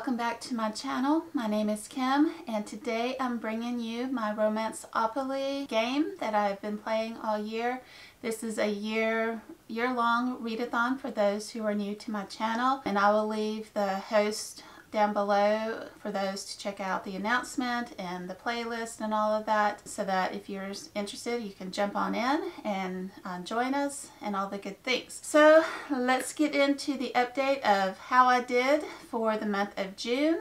Welcome back to my channel. My name is Kim and today I'm bringing you my Romanceopoly game that I've been playing all year. This is a year-long readathon for those who are new to my channel, and I will leave the host down below for those to check out the announcement and the playlist and all of that, so that if you're interested you can jump on in and join us and all the good things. So let's get into the update of how I did for the month of June,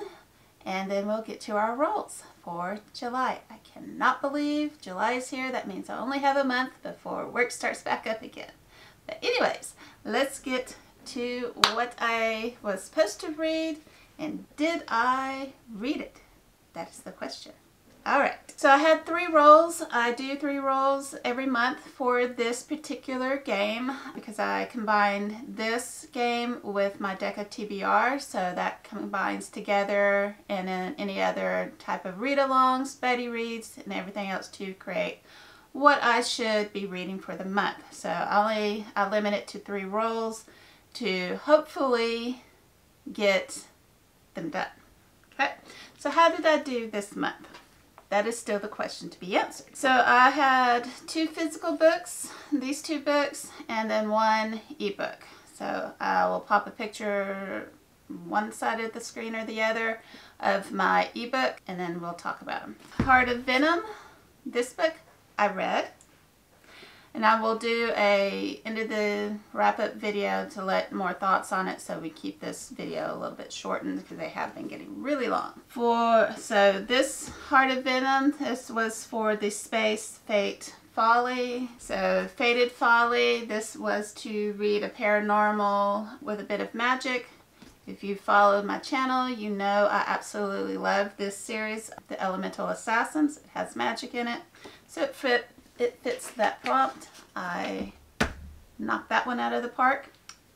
and then we'll get to our rolls for July. I cannot believe July is here. That means I only have a month before work starts back up again. But anyways, let's get to what I was supposed to read. And did I read it? That's the question. Alright, so I had three rolls. I do three rolls every month for this particular game because I combined this game with my deck of TBR, so that combines together and then any other type of read-alongs, buddy reads, and everything else to create what I should be reading for the month. So I limit it to three rolls to hopefully get them done. Okay, so how did I do this month? That is still the question to be answered. So I had two physical books, these two books, and then one ebook. So I will pop a picture one side of the screen or the other of my ebook, and then we'll talk about them. Heart of Venom, this book I read, and I will do a end of the wrap-up video to let more thoughts on it, so we keep this video a little bit shortened because they have been getting really long. So this Heart of Venom, this was for the Space Fate Folly. So Fated Folly, this was to read a paranormal with a bit of magic. If you followed my channel, you know I absolutely love this series, The Elemental Assassins. It has magic in it, so it fits that prompt. I knocked that one out of the park.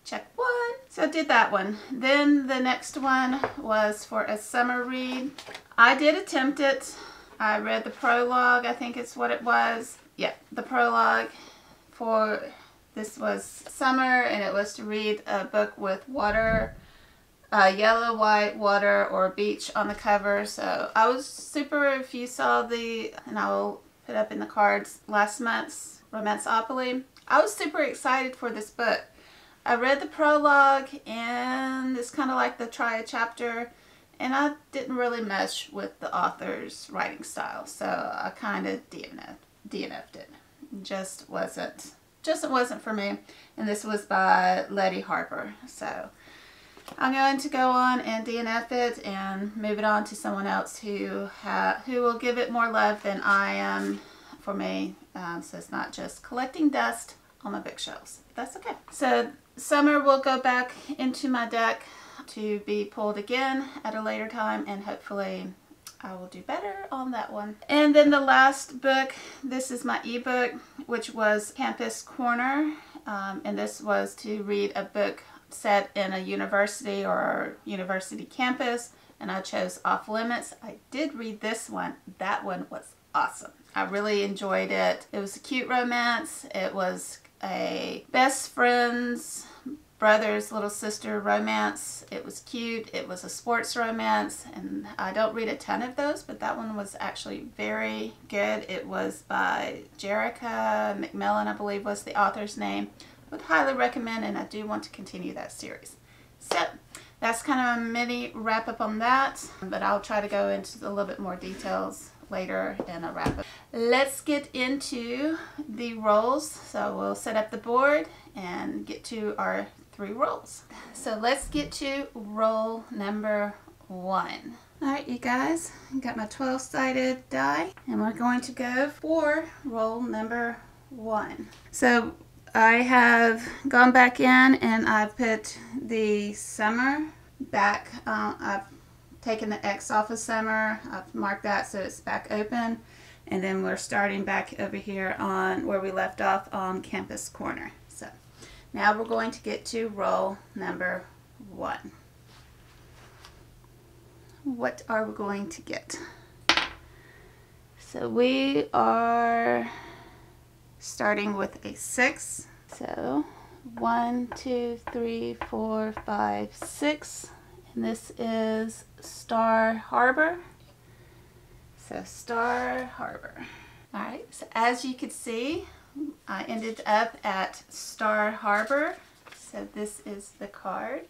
Check one. So I did that one. Then the next one was for a summer read. I did attempt it. I read the prologue, I think it's what it was. Yeah, the prologue for this was summer, and it was to read a book with water, yellow, white, water, or beach on the cover. So I was super, if you saw the, and I will put up in the cards last month's Romanceopoly. I was super excited for this book. I read the prologue, and it's kind of like the try a chapter, and I didn't really mesh with the author's writing style, so I kind of DNF'd it. It just wasn't for me. And this was by Letty Harper, so I'm going to go on and DNF it and move it on to someone else who will give it more love than I am for me, so it's not just collecting dust on my bookshelves. That's okay. So summer will go back into my deck to be pulled again at a later time, and hopefully I will do better on that one. And then the last book, this is my ebook, which was Campus Corner, and this was to read a book set in a university or university campus, and I chose Off Limits. I did read this one. That one was awesome. I really enjoyed it. It was a cute romance. It was a best friends, brother's little sister romance. It was cute. It was a sports romance, and I don't read a ton of those, but that one was actually very good. It was by Jerica McMillan, I believe was the author's name. Would highly recommend, and I do want to continue that series. So that's kind of a mini wrap up on that, but I'll try to go into a little bit more details later in a wrap up. Let's get into the rolls. So we'll set up the board and get to our three rolls. So let's get to roll number one. All right, you guys, I got my 12-sided die, and we're going to go for roll number one. So I have gone back in and I put the summer back. I've taken the X off of summer. I've marked that so it's back open, and then we're starting back over here on where we left off on Campus Corner. So now we're going to get to roll number one. What are we going to get? So we are starting with a 6. So 1, 2, 3, 4, 5, 6. And this is Star Harbor. So Star Harbor. All right, so as you could see, I ended up at Star Harbor. So this is the card.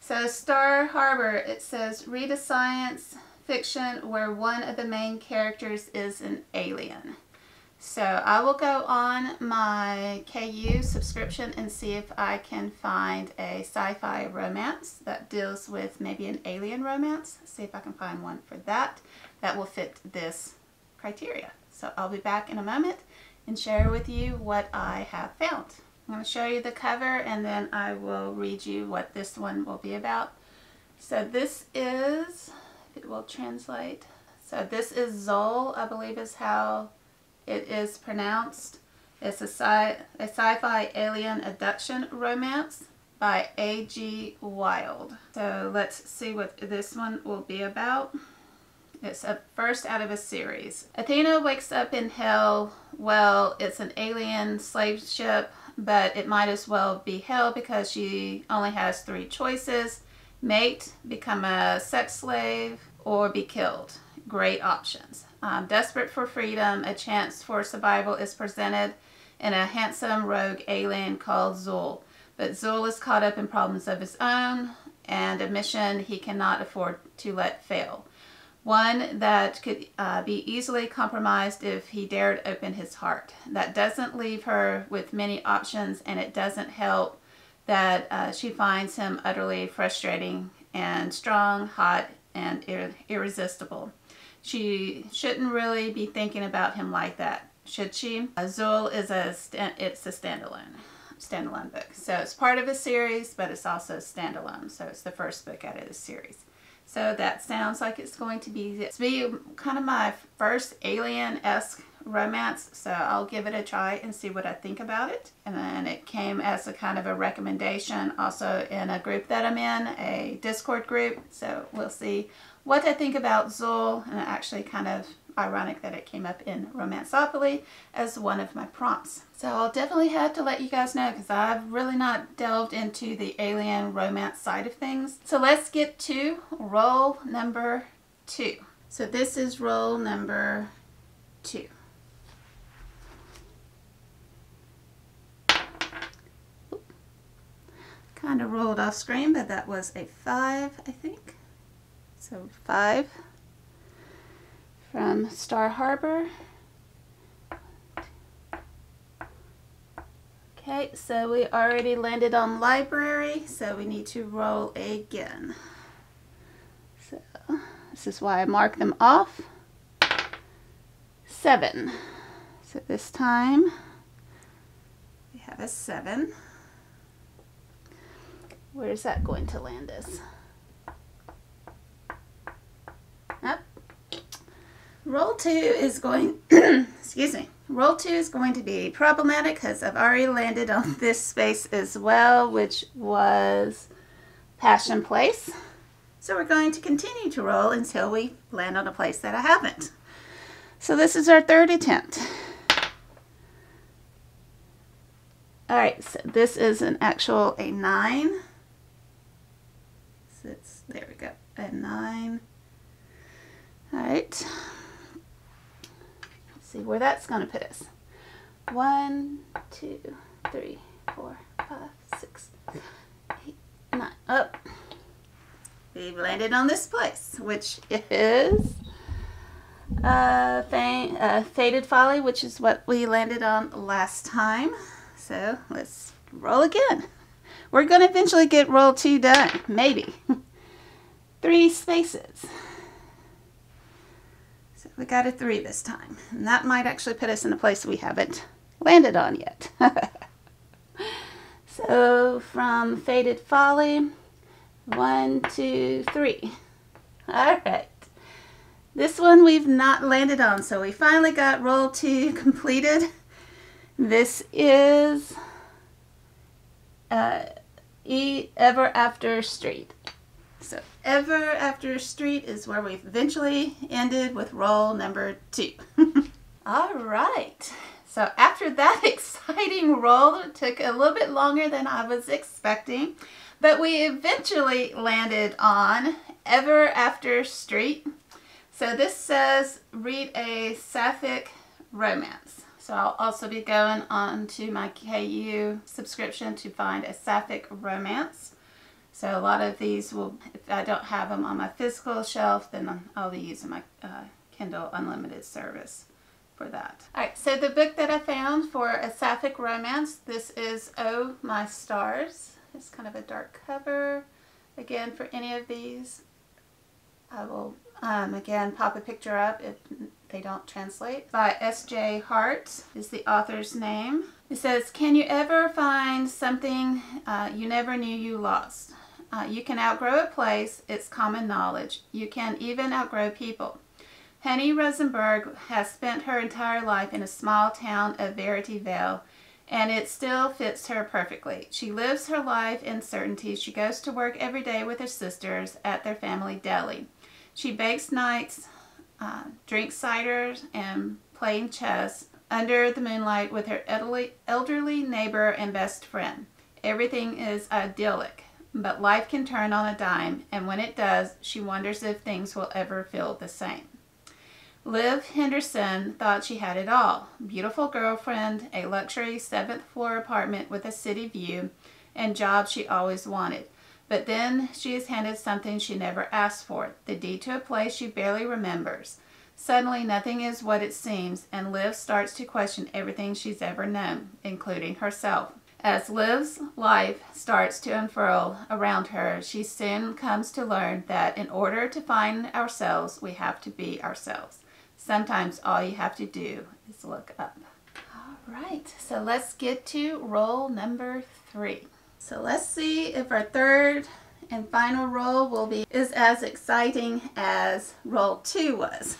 So Star Harbor, it says, read a science fiction where one of the main characters is an alien. So I will go on my KU subscription and see if I can find a sci-fi romance that deals with maybe an alien romance. See if I can find one for that. That will fit this criteria. So I'll be back in a moment and share with you what I have found. I'm going to show you the cover and then I will read you what this one will be about. So this is, if it will translate, so this is Zoll, I believe is how it is pronounced. It's a sci-fi alien abduction romance by A.G. Wilde. So let's see what this one will be about. It's a first out of a series. Athena wakes up in hell. Well, it's an alien slave ship, but it might as well be hell because she only has three choices. Mate, become a sex slave, or be killed. Great options. Desperate for freedom, a chance for survival is presented in a handsome rogue alien called Zoll. But Zoll is caught up in problems of his own and a mission he cannot afford to let fail. One that could be easily compromised if he dared open his heart. That doesn't leave her with many options, and it doesn't help that she finds him utterly frustrating and strong, hot, and irresistible. She shouldn't really be thinking about him like that, should she? Zool is a standalone book. So it's part of a series, but it's also standalone. So it's the first book out of the series. So that sounds like it's going to be kind of my first alien-esque romance. So I'll give it a try and see what I think about it. And then it came as a kind of a recommendation also in a group that I'm in, a Discord group. So we'll see what I think about Zool. And actually kind of ironic that it came up in Romanceopoly as one of my prompts. So I'll definitely have to let you guys know because I've really not delved into the alien romance side of things. So let's get to roll number 2. So this is roll number 2. Kind of rolled off screen, but that was a 5, I think. So 5 from Star Harbor. Okay, so we already landed on library, so we need to roll again. So this is why I mark them off. 7. So this time we have a 7. Where is that going to land us? Up. Roll 2 is going, excuse me, roll 2 is going to be problematic because I've already landed on this space as well, which was Passion Place. So we're going to continue to roll until we land on a place that I haven't. So this is our third attempt. All right, so this is an actual a 9. So it's, there we go, a 9. All right. Let's see where that's going to put us. 1, 2, 3, 4, 5, 6, 7, 8, 9. Up. Oh. We've landed on this place, which is Fated Folly, which is what we landed on last time. So let's roll again. We're going to eventually get roll 2 done, maybe. 3 spaces. So we got a 3 this time. And that might actually put us in a place we haven't landed on yet. So from Fated Folly, 1, 2, 3. All right. This one we've not landed on, so we finally got roll 2 completed. This is Ever After Street. So Ever After Street is where we eventually ended with roll number 2. All right. So after that exciting roll, it took a little bit longer than I was expecting, But we eventually landed on Ever After Street. So this says read a sapphic romance. So I'll also be going on to my KU subscription to find a sapphic romance. So a lot of these will, if I don't have them on my physical shelf, then I'll be using my Kindle Unlimited service for that. Alright, so the book that I found for a sapphic romance, this is Oh My Stars. It's kind of a dark cover. Again, for any of these, I will again pop a picture up if they don't translate. By S.J. Hart is the author's name. It says, can you ever find something you never knew you lost? You can outgrow a place, it's common knowledge. You can even outgrow people. Honey Rosenberg has spent her entire life in a small town of Verity Vale, and it still fits her perfectly. She lives her life in certainty. She goes to work every day with her sisters at their family deli. She bakes nights, drinks ciders, and playing chess under the moonlight with her elderly neighbor and best friend. Everything is idyllic, but life can turn on a dime, and when it does, she wonders if things will ever feel the same. Liv Henderson thought she had it all. Beautiful girlfriend, a luxury 7th-floor apartment with a city view, and job she always wanted. But then she is handed something she never asked for, the deed to a place she barely remembers. Suddenly, nothing is what it seems, and Liv starts to question everything she's ever known, including herself. As Liv's life starts to unfurl around her, she soon comes to learn that in order to find ourselves, we have to be ourselves. Sometimes all you have to do is look up. All right, so let's get to roll number 3. So let's see if our third and final roll is as exciting as roll 2 was.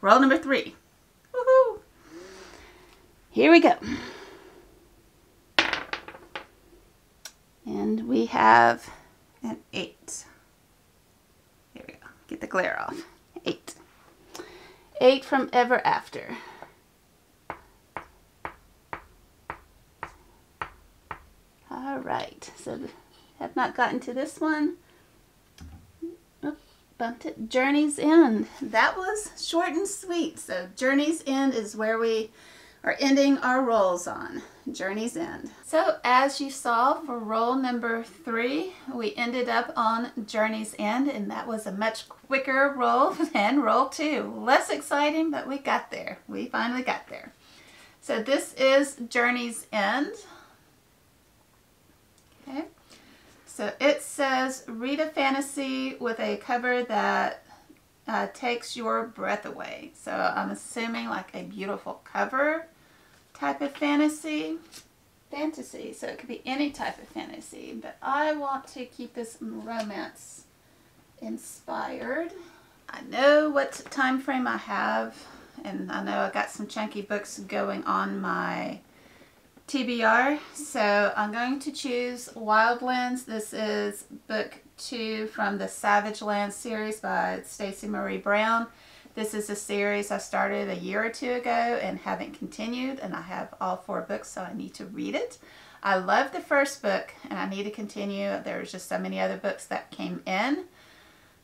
Roll number 3. Woohoo! Here we go. And we have an 8. Here we go. Get the glare off. 8. 8 from Ever After. All right, so have not gotten to this one. Oop, bumped it. Journey's End. That was short and sweet. So Journey's End is where we are ending our rolls on. Journey's End. So as you saw for roll number 3, we ended up on Journey's End, and that was a much quicker roll than roll 2. Less exciting, but we got there. We finally got there. So this is Journey's End. Okay. So it says, read a fantasy with a cover that takes your breath away. So I'm assuming like a beautiful cover type of fantasy. So it could be any type of fantasy, but I want to keep this romance inspired. I know what time frame I have, and I know I got some chunky books going on my TBR, so I'm going to choose Wildlands. This is book 2 from the Savage Land series by Stacey Marie Brown. This is a series I started a year or two ago and haven't continued, and I have all 4 books, so I need to read it. I love the first book and I need to continue. There's just so many other books that came in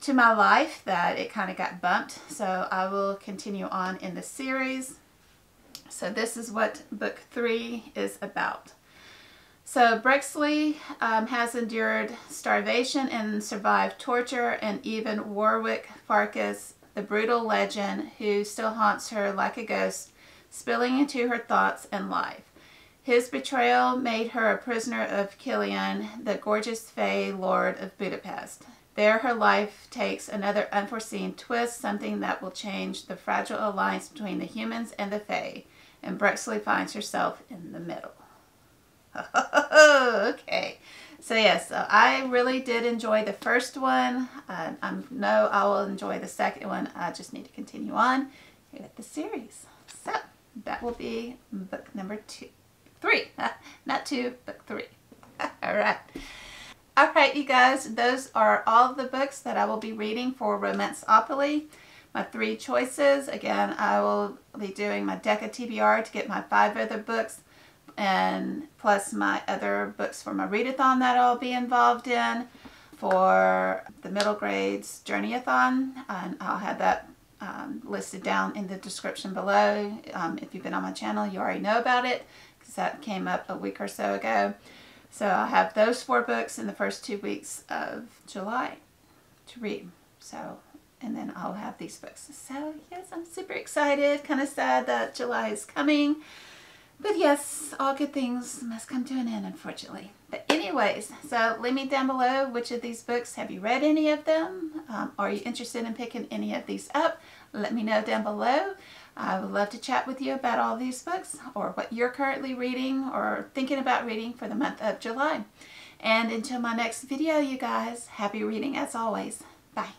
to my life that it kind of got bumped, so I will continue on in the series. So this is what book 3 is about. So Brexley has endured starvation and survived torture, and even Warwick Farkas, the brutal legend who still haunts her like a ghost, spilling into her thoughts and life. His betrayal made her a prisoner of Killian, the gorgeous Fey Lord of Budapest. There her life takes another unforeseen twist, something that will change the fragile alliance between the humans and the Fey. And Brexley finds herself in the middle. Okay. So yes, so I really did enjoy the first one. I know I will enjoy the second one. I just need to continue on with the series. So that will be book number 3. Not 2, but 3. All right. All right, you guys, those are all the books that I will be reading for Romanceopoly. My 3 choices. Again, I will be doing my deck of TBR to get my 5 other books and plus my other books for my readathon that I'll be involved in. For the middle grades journeyathon, and I'll have that listed down in the description below. If you've been on my channel, you already know about it because that came up a week or so ago. So I'll have those four books in the first 2 weeks of July to read. So, and then I'll have these books. So yes, I'm super excited. Kind of sad that July is coming. But yes, all good things must come to an end, unfortunately. But anyways, so leave me down below which of these books, have you read any of them? Are you interested in picking any of these up? Let me know down below. I would love to chat with you about all these books or what you're currently reading or thinking about reading for the month of July. And until my next video, you guys, happy reading as always. Bye.